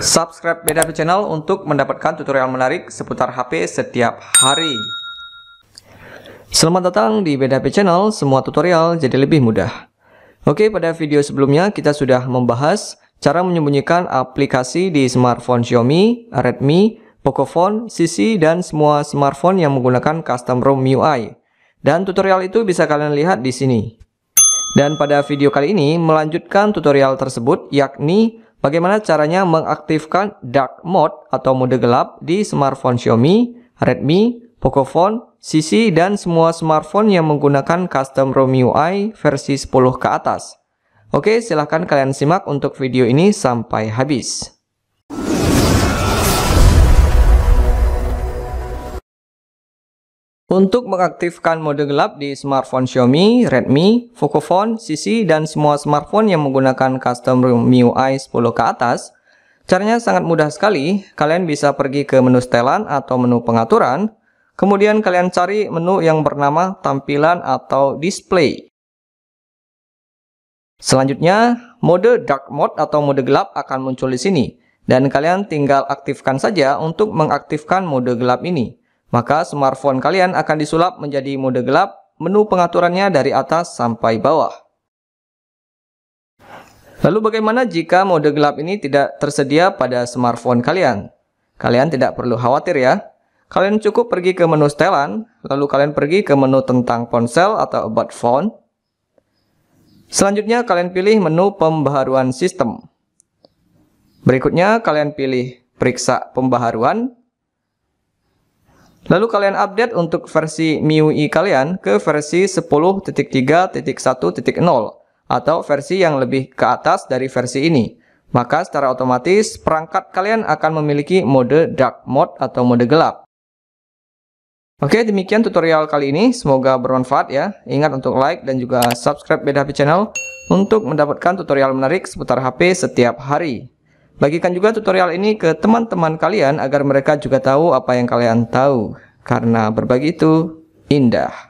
Subscribe Bedah HP Channel untuk mendapatkan tutorial menarik seputar HP setiap hari. Selamat datang di Bedah HP Channel, semua tutorial jadi lebih mudah. Oke, pada video sebelumnya kita sudah membahas cara menyembunyikan aplikasi di smartphone Xiaomi, Redmi, Pocophone, CC, dan semua smartphone yang menggunakan custom ROM MIUI. Dan tutorial itu bisa kalian lihat di sini. Dan pada video kali ini melanjutkan tutorial tersebut, yakni bagaimana caranya mengaktifkan dark mode atau mode gelap di smartphone Xiaomi, Redmi, Pocophone, CC, dan semua smartphone yang menggunakan custom ROM MIUI versi 10 ke atas. Oke, silahkan kalian simak untuk video ini sampai habis. Untuk mengaktifkan mode gelap di smartphone Xiaomi, Redmi, Pocophone, CC, dan semua smartphone yang menggunakan custom ROM MIUI 10 ke atas, caranya sangat mudah sekali. Kalian bisa pergi ke menu setelan atau menu pengaturan, kemudian kalian cari menu yang bernama tampilan atau display. Selanjutnya, mode dark mode atau mode gelap akan muncul di sini, dan kalian tinggal aktifkan saja untuk mengaktifkan mode gelap ini. Maka smartphone kalian akan disulap menjadi mode gelap, menu pengaturannya dari atas sampai bawah. Lalu bagaimana jika mode gelap ini tidak tersedia pada smartphone kalian? Kalian tidak perlu khawatir ya. Kalian cukup pergi ke menu setelan, lalu kalian pergi ke menu tentang ponsel atau about phone. Selanjutnya kalian pilih menu pembaharuan sistem. Berikutnya kalian pilih periksa pembaharuan. Lalu kalian update untuk versi MIUI kalian ke versi 10.3.1.0 atau versi yang lebih ke atas dari versi ini. Maka secara otomatis perangkat kalian akan memiliki mode dark mode atau mode gelap. Oke, demikian tutorial kali ini. Semoga bermanfaat ya. Ingat untuk like dan juga subscribe Bedah HP Channel untuk mendapatkan tutorial menarik seputar HP setiap hari. Bagikan juga tutorial ini ke teman-teman kalian agar mereka juga tahu apa yang kalian tahu. Karena berbagi itu indah.